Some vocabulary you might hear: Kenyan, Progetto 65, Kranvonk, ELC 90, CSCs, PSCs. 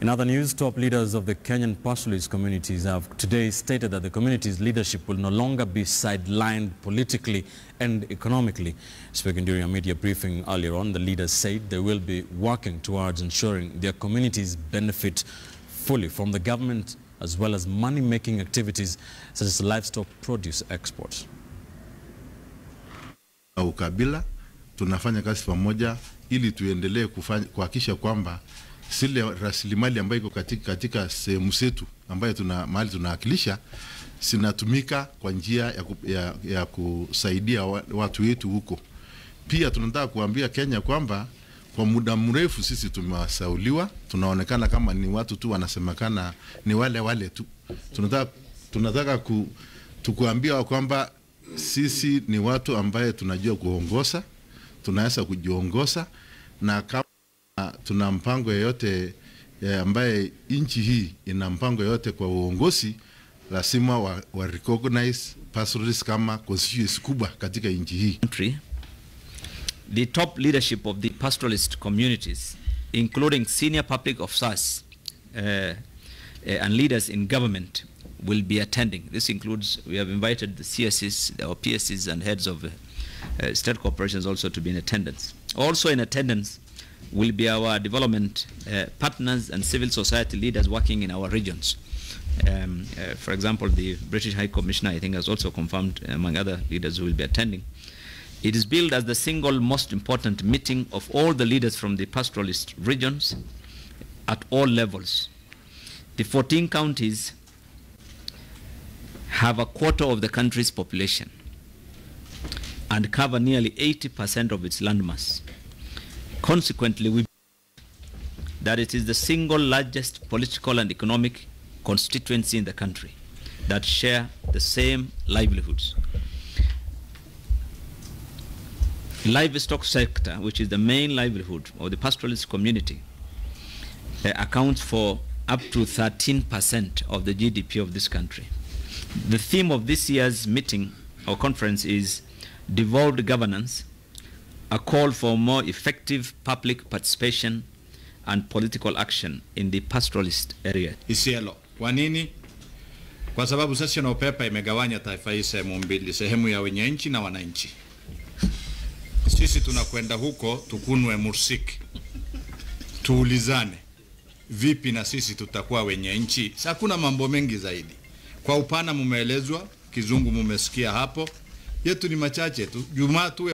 In other news, top leaders of the Kenyan pastoralist communities have today stated that the community's leadership will no longer be sidelined politically and economically. Speaking during a media briefing earlier on, the leaders said they will be working towards ensuring their communities benefit fully from the government as well as money-making activities such as livestock produce export. Ukabila, tunafanya kazi pamoja ili tuendelee kuhakikisha kwamba sile rasilimali ambayo iko katika sehemu zetu ambayo tunawakilisha sinatumika kwa njia ya kusaidia watu wetu huko. Pia tunataka kuambia Kenya kwamba kwa muda mrefu sisi tumewasauliwa, tunaonekana kama ni watu tu wanasemekana ni wale tu. Tunataka tukuambia kwamba sisi ni watu ambaye tunajua kuongoza, tunaweza kujiongoza, na kama tuna mpango yote ambaye inchi hii ina mpango yote kwa uongozi, lazima wa recognize pastoralists kama constituency kubwa katika inchi hii. The top leadership of the pastoralist communities, including senior public officers and leaders in government, will be attending. This includes, we have invited the CSCs, our PSCs, and heads of state corporations also to be in attendance. Also in attendance will be our development partners and civil society leaders working in our regions. For example, the British High Commissioner, I think, has also confirmed, among other leaders who will be attending. It is billed as the single most important meeting of all the leaders from the pastoralist regions at all levels. The 14 counties have a quarter of the country's population and cover nearly 80% of its landmass. Consequently, we believe that it is the single largest political and economic constituency in the country that share the same livelihoods. The livestock sector, which is the main livelihood of the pastoralist community, accounts for up to 13% of the GDP of this country. The theme of this year's meeting or conference is devolved governance, a call for more effective public participation and political action in the pastoralist area. Isielo. Kwa nini? Kwa sababu sasa na upepa imegawanya taifa hii sehemu mbili, sehemu ya wenye nchi na wananchi. Sisi tunakwenda huko tukunwe mursiki, tuulizane vipi na sisi tutakuwa wenye nchi. Hakuna mambo mengi zaidi. Kwa upana mumeelezwa, kizungu mumesikia hapo, yetu ni machache tu. Jumaa tu